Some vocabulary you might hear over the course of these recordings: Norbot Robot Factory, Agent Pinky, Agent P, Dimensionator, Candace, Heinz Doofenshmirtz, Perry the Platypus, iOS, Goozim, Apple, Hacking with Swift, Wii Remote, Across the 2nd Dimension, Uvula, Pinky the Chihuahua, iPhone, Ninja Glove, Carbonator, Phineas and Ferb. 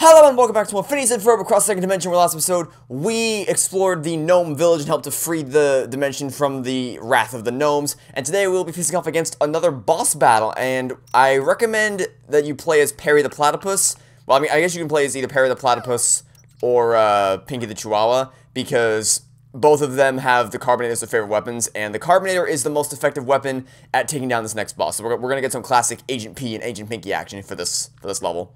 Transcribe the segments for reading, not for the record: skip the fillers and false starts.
Hello and welcome back to more Phineas and Ferb across the second dimension, where last episode we explored the gnome village and helped to free the dimension from the wrath of the gnomes, and today we'll be facing off against another boss battle, and I recommend that you play as Perry the Platypus. Well, I mean, I guess you can play as either Perry the Platypus or Pinky the Chihuahua, because both of them have the Carbonator as their favorite weapons, and the Carbonator is the most effective weapon at taking down this next boss, so we're gonna get some classic Agent P and Agent Pinky action for this level.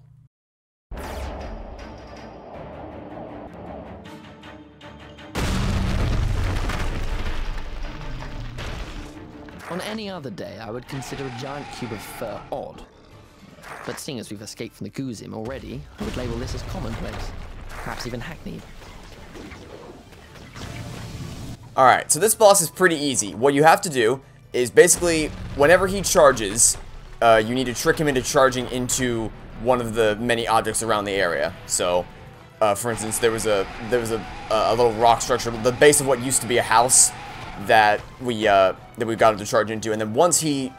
On any other day, I would consider a giant cube of fur odd. But seeing as we've escaped from the Goozim already, I would label this as commonplace, perhaps even hackneyed. Alright, so this boss is pretty easy. What you have to do is basically, whenever he charges, you need to trick him into charging into one of the many objects around the area. So, for instance, there was a little rock structure, the base of what used to be a house, that we got him to charge into, and then once you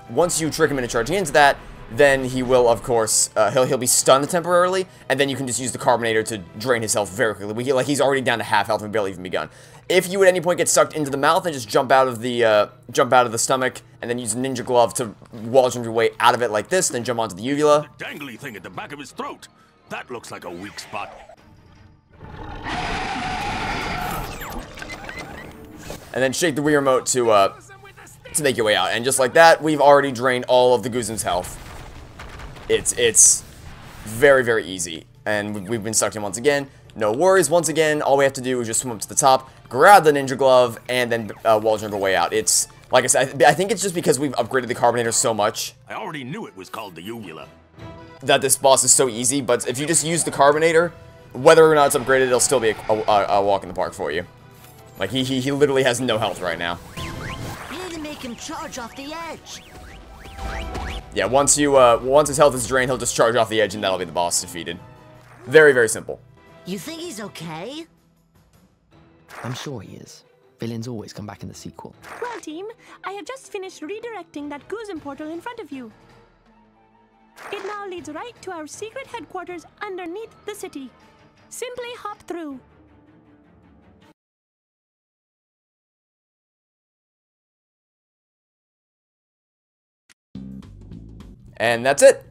trick him into charging into that, then he will, of course, he'll be stunned temporarily, and then you can just use the Carbonator to drain his health very quickly. Like, he's already down to half health and barely even begun. If you at any point get sucked into the mouth, and just jump out of the stomach, and then use Ninja Glove to waltz your way out of it like this, then jump onto the Uvula. The dangly thing at the back of his throat. That looks like a weak spot. And then shake the Wii Remote to make your way out. And just like that, we've already drained all of the Goozim's health. It's very, very easy. And we've been sucked in once again. No worries, once again, all we have to do is just swim up to the top, grab the Ninja Glove, and then wall jump our way out. It's, like I said, I think it's just because we've upgraded the Carbonator so much. I already knew it was called the Uvula. That this boss is so easy, but if you just use the Carbonator, whether or not it's upgraded, it'll still be a walk in the park for you. Like, he literally has no health right now. You need to make him charge off the edge. Yeah, once his health is drained, he'll just charge off the edge, and that'll be the boss defeated. Very, very simple. You think he's okay? I'm sure he is. Villains always come back in the sequel. Well, team, I have just finished redirecting that Goozim portal in front of you. It now leads right to our secret headquarters underneath the city. Simply hop through. And that's it.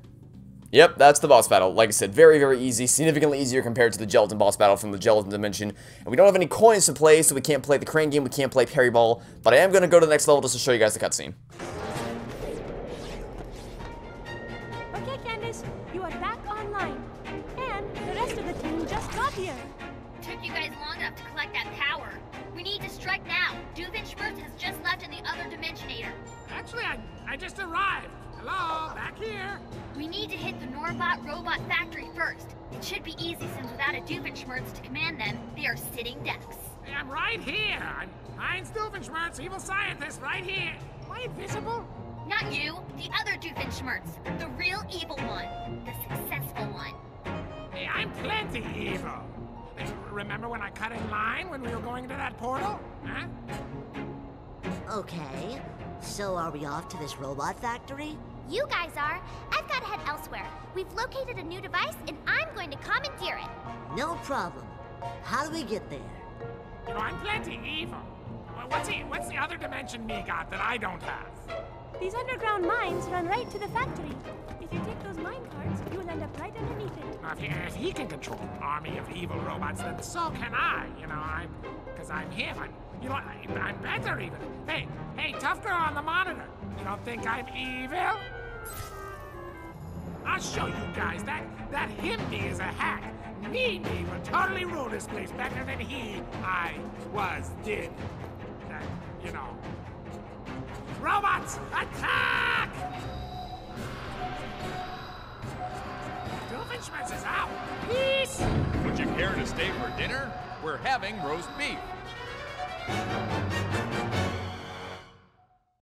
Yep, that's the boss battle. Like I said, very, very easy. Significantly easier compared to the Gelatin boss battle from the Gelatin dimension. And we don't have any coins to play, so we can't play the crane game, we can't play Perry Ball. But I am going to go to the next level just to show you guys the cutscene. Okay, Candace, you are back online. And the rest of the team just got here. Took you guys long enough to collect that power. We need to strike now. Doofenshmirtz has just left in the other Dimensionator. Actually, I just arrived. Hello, back here. We need to hit the Norbot Robot Factory first. It should be easy since without a Doofenshmirtz to command them, they are sitting ducks. Hey, I'm right here. I'm Heinz Doofenshmirtz, evil scientist, right here. Am I invisible? Not you, the other Doofenshmirtz. The real evil one. The successful one. Hey, I'm plenty evil. Remember when I cut in line when we were going into that portal? Huh? Okay, so are we off to this robot factory? You guys are. I've got to head elsewhere. We've located a new device, and I'm going to commandeer it. No problem. How do we get there? You know, I'm plenty evil. What's the other dimension me got that I don't have? These underground mines run right to the factory. If you take those mine cards, you'll end up right underneath it. Now, if he can control an army of evil robots, then so can I. You know, because I'm him. I'm better even. Hey, tough girl on the monitor. You don't think I'm evil? I'll show you guys that Hindi is a hack. Me will totally rule this place better than I did. You know. Robots, attack! Doofenshmirtz is out. Peace! Would you care to stay for dinner? We're having roast beef.